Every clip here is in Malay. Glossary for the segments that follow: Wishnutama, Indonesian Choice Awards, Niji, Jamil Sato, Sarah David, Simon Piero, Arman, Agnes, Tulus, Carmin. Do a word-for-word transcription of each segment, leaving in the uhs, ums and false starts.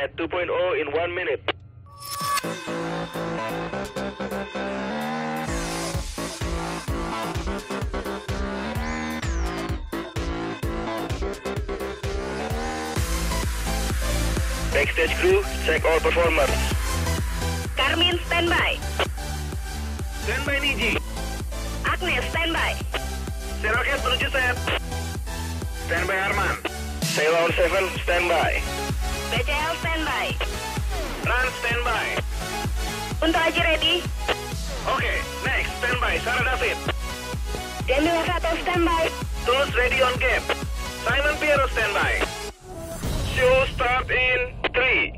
N E T two point oh in one minute. Backstage crew, check all performers. Carmin, standby. Standby Niji. Agnes, standby. Serokes menuju set. Standby Arman. Sailor Seven, standby. B C L, standby. Run, standby. Untuk Aji ready. Oke, okay, next, standby Sarah David. Jamil Sato, standby. Tulus ready on game. Simon Piero, standby. Show start in three,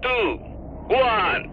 two, one.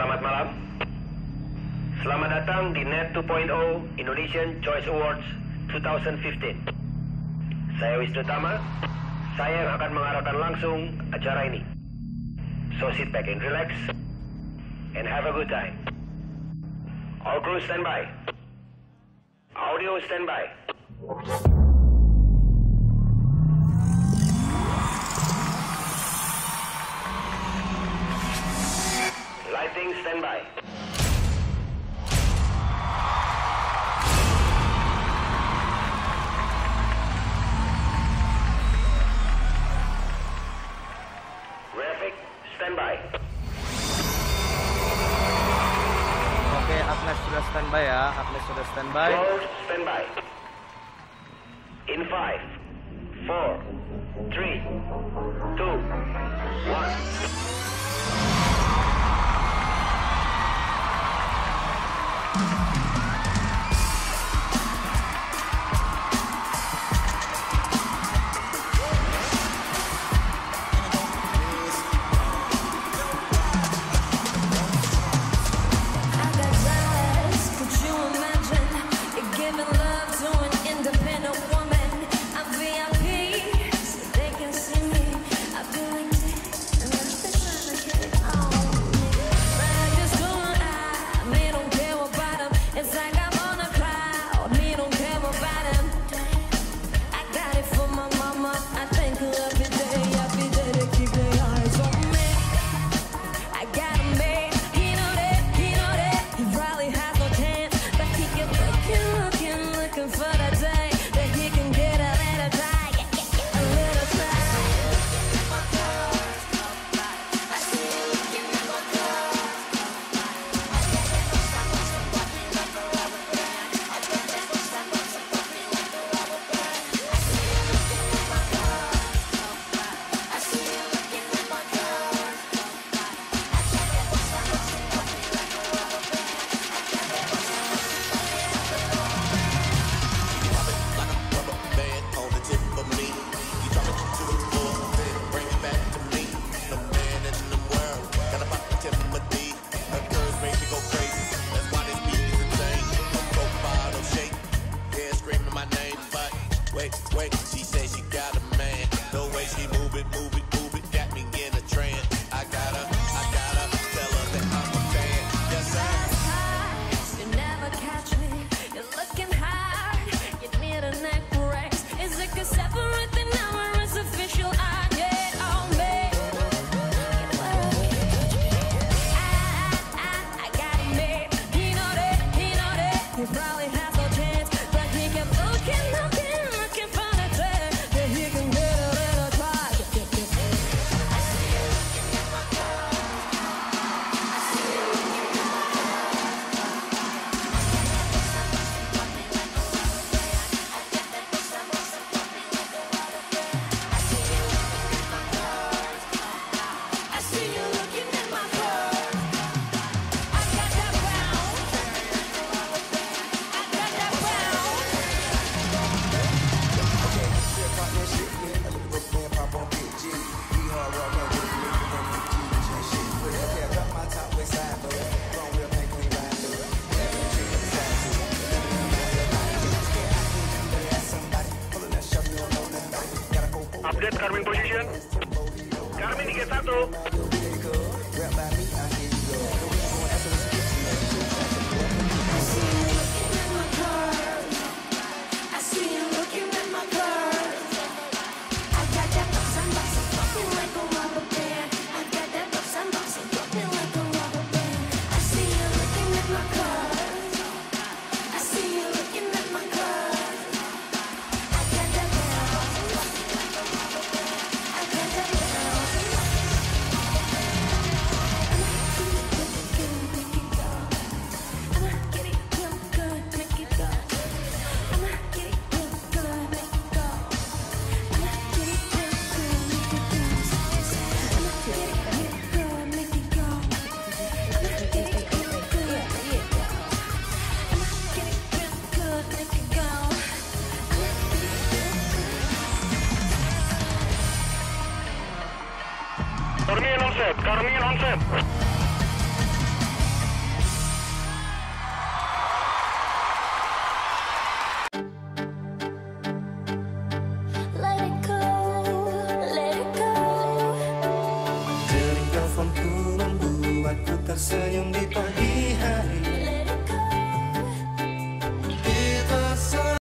Selamat malam. Selamat datang di N E T two point oh Indonesian Choice Awards twenty fifteen. Saya Wishnutama, saya yang akan mengarahkan langsung acara ini. So sit back and relax and have a good time. All crew standby. Audio standby. Stand by. Graphic, stand by. Oke, Agnes sudah stand by ya. Agnes sudah stand by. Close, stand by. In five, four, three, two, one. Bottom. Garmin position. Garmin Garmin on set. Let it go, let it go. Jering teleponku membuatku tersenyum di pagi.